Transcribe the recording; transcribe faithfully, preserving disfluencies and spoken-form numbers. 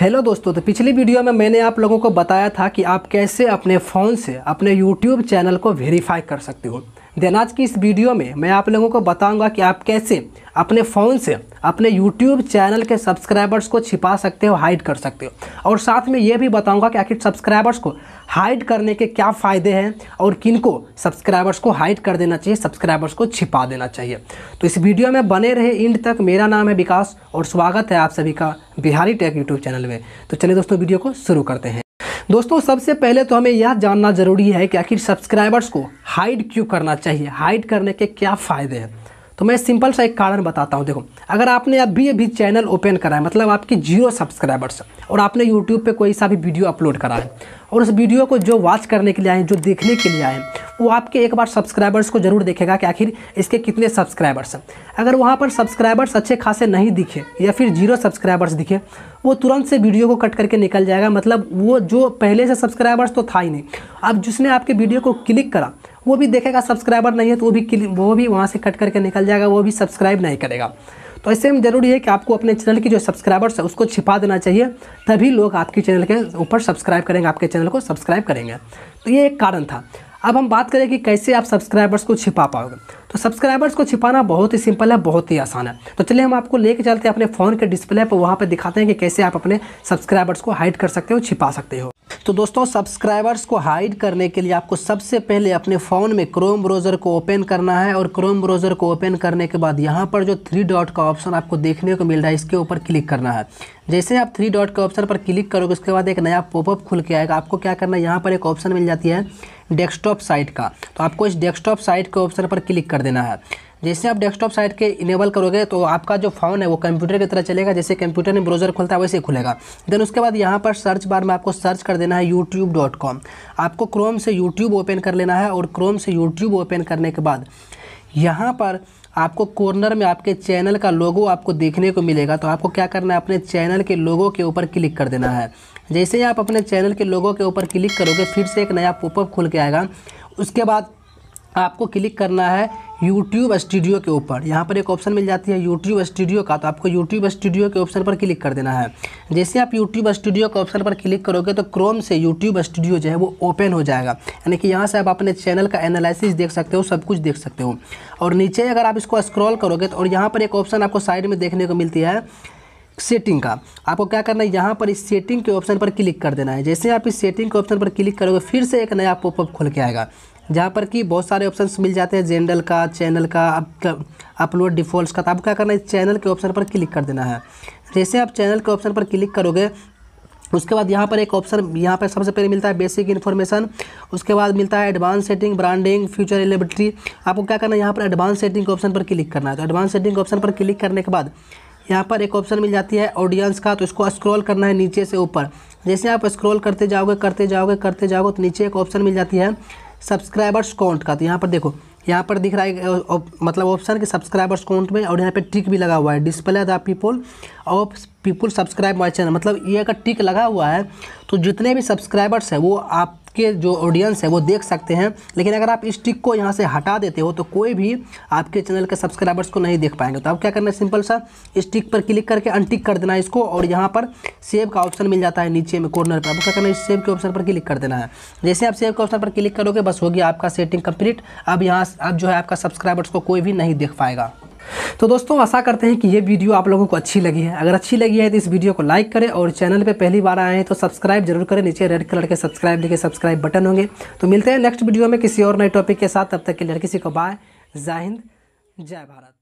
Hello दोस्तों, तो पिछली वीडियो में मैंने आप लोगों को बताया था कि आप कैसे अपने फ़ोन से अपने यूट्यूब चैनल को वेरीफाई कर सकते हो। देन आज की इस वीडियो में मैं आप लोगों को बताऊंगा कि आप कैसे अपने फ़ोन से अपने यूट्यूब चैनल के सब्सक्राइबर्स को छिपा सकते हो, हाइड कर सकते हो, और साथ में ये भी बताऊंगा कि आखिर सब्सक्राइबर्स को हाइड करने के क्या फ़ायदे हैं और किनको सब्सक्राइबर्स को हाइड कर देना चाहिए, सब्सक्राइबर्स को छिपा देना चाहिए। तो इस वीडियो में बने रहे एंड तक। मेरा नाम है विकास और स्वागत है आप सभी का बिहारी टेक यूट्यूब चैनल में। तो चलिए दोस्तों, वीडियो को शुरू करते हैं। दोस्तों, सबसे पहले तो हमें यह जानना ज़रूरी है कि आखिर सब्सक्राइबर्स को हाइड क्यों करना चाहिए, हाइड करने के क्या फ़ायदे हैं। तो मैं सिंपल सा एक कारण बताता हूँ। देखो, अगर आपने अभी अभी चैनल ओपन करा है, मतलब आपके जीरो सब्सक्राइबर्स, और आपने यूट्यूब पे कोई सा भी वीडियो अपलोड करा है और उस वीडियो को जो वॉच करने के लिए आए हैं, जो देखने के लिए आए हैं, वो आपके एक बार सब्सक्राइबर्स को ज़रूर देखेगा कि आखिर इसके कितने सब्सक्राइबर्स हैं। अगर वहाँ पर सब्सक्राइबर्स अच्छे खासे नहीं दिखे या फिर जीरो सब्सक्राइबर्स दिखे, वो तुरंत से वीडियो को कट करके निकल जाएगा। मतलब वो जो पहले से सब्सक्राइबर्स तो था ही नहीं, अब जिसने आपके वीडियो को क्लिक करा वो भी देखेगा सब्सक्राइबर नहीं है, तो वो भी क्लिक वो भी वहाँ से कट करके निकल जाएगा, वो भी सब्सक्राइब नहीं करेगा। तो ऐसे में ज़रूरी है कि आपको अपने चैनल की जो सब्सक्राइबर्स है उसको छिपा देना चाहिए, तभी लोग आपके चैनल के ऊपर सब्सक्राइब करेंगे, आपके चैनल को सब्सक्राइब करेंगे। तो ये एक कारण था। अब हम बात करें कि कैसे आप सब्सक्राइबर्स को छिपा पाओगे। तो सब्सक्राइबर्स को छिपाना बहुत ही सिंपल है, बहुत ही आसान है। तो चलिए हम आपको लेके चलते हैं अपने फ़ोन के डिस्प्ले पर, वहाँ पर दिखाते हैं कि कैसे आप अपने सब्सक्राइबर्स को हाइड कर सकते हो, छिपा सकते हो। तो दोस्तों, सब्सक्राइबर्स को हाइड करने के लिए आपको सबसे पहले अपने फ़ोन में क्रोम ब्राउज़र को ओपन करना है, और क्रोम ब्राउज़र को ओपन करने के बाद यहाँ पर जो थ्री डॉट का ऑप्शन आपको देखने को मिल रहा है, इसके ऊपर क्लिक करना है। जैसे आप थ्री डॉट के ऑप्शन पर क्लिक करोगे, उसके बाद एक नया पॉपअप खुल के आएगा। आपको क्या करना है, यहाँ पर एक ऑप्शन मिल जाती है डेस्कटॉप साइट का, तो आपको इस डेस्कटॉप साइट के ऑप्शन पर क्लिक कर देना है। जैसे आप डेस्कटॉप साइट के इनेबल करोगे तो आपका जो फ़ोन है वो कंप्यूटर की तरह चलेगा, जैसे कंप्यूटर में ब्राउज़र खुलता है वैसे ही खुलेगा। देन उसके बाद यहाँ पर सर्च बार में आपको सर्च कर देना है यूट्यूब डॉट कॉम। आपको क्रोम से यूट्यूब ओपन कर लेना है, और क्रोम से यूट्यूब ओपन करने के बाद यहाँ पर आपको कॉर्नर में आपके चैनल का लोगो आपको देखने को मिलेगा। तो आपको क्या करना है, अपने चैनल के लोगो के ऊपर क्लिक कर देना है। जैसे ही आप अपने चैनल के लोगो के ऊपर क्लिक करोगे, फिर से एक नया पॉपअप खुल के आएगा। उसके बाद आपको क्लिक करना है YouTube स्टूडियो के ऊपर। यहाँ पर एक ऑप्शन मिल जाती है YouTube स्टूडियो का, तो आपको YouTube स्टूडियो के ऑप्शन पर क्लिक कर देना है। जैसे आप YouTube स्टूडियो के ऑप्शन पर क्लिक करोगे तो क्रोम से YouTube स्टूडियो जो है वो ओपन हो जाएगा, यानी कि यहाँ से आप अपने चैनल का एनालिसिस देख सकते हो, सब कुछ देख सकते हो। और नीचे अगर आप इसको स्क्रॉल करोगे तो, और यहाँ पर एक ऑप्शन आपको साइड में देखने को मिलती है सेटिंग का, आपको क्या करना है, यहाँ पर इस सेटिंग के ऑप्शन पर क्लिक कर देना है। जैसे आप इस सेटिंग के ऑप्शन पर क्लिक करोगे, फिर से एक नया पॉपअप खुल के आएगा, जहाँ पर कि बहुत सारे ऑप्शंस मिल जाते हैं, जेंडर का, चैनल का, अपलोड डिफ़ॉल्ट्स का। तो आपको क्या करना है, चैनल के ऑप्शन पर क्लिक कर देना है। जैसे आप चैनल के ऑप्शन पर क्लिक करोगे, उसके बाद यहाँ पर एक ऑप्शन, यहाँ पर सबसे पहले मिलता है बेसिक इन्फॉर्मेशन, उसके बाद मिलता है advance setting, branding, future eligibility. आपको क्या करना है, यहाँ पर एडवांस सेटिंग के ऑप्शन पर क्लिक करना है। तो एडवांस सेटिंग ऑप्शन पर क्लिक करने के बाद यहाँ पर एक ऑप्शन मिल जाती है ऑडियंस का, तो इसको स्क्रॉल करना है नीचे से ऊपर। जैसे आप स्क्रॉल करते जाओगे करते जाओगे करते जाओगे तो नीचे एक ऑप्शन मिल जाती है सब्सक्राइबर्स काउंट का। तो यहाँ पर देखो, यहाँ पर दिख रहा है मतलब ऑप्शन के सब्सक्राइबर्स काउंट में, और यहाँ पे टिक भी लगा हुआ है, डिस्प्ले द पीपल और पीपल सब्सक्राइब माय चैनल, मतलब ये अगर टिक लगा हुआ है तो जितने भी सब्सक्राइबर्स है वो आप के जो ऑडियंस है वो देख सकते हैं। लेकिन अगर आप इस टिक को यहाँ से हटा देते हो तो कोई भी आपके चैनल के सब्सक्राइबर्स को नहीं देख पाएंगे। तो आप क्या करना है, सिंपल सा इस टिक पर क्लिक करके अनटिक कर देना है इसको, और यहाँ पर सेव का ऑप्शन मिल जाता है नीचे में कॉर्नर पर, आपको क्या करना है, इस सेव के ऑप्शन पर क्लिक कर देना है। जैसे आप सेव के ऑप्शन पर क्लिक करोगे, बस होगी आपका सेटिंग कंप्लीट। अब यहाँ अब जो है आपका सब्सक्राइबर्स को कोई भी नहीं देख पाएगा। तो दोस्तों, आशा करते हैं कि ये वीडियो आप लोगों को अच्छी लगी है। अगर अच्छी लगी है तो इस वीडियो को लाइक करें, और चैनल पे पहली बार आए हैं तो सब्सक्राइब जरूर करें। नीचे रेड कलर के सब्सक्राइब लिखे सब्सक्राइब बटन होंगे। तो मिलते हैं नेक्स्ट वीडियो में किसी और नए टॉपिक के साथ। तब तक के लिए किसी को बाय, जय हिंद, जय भारत।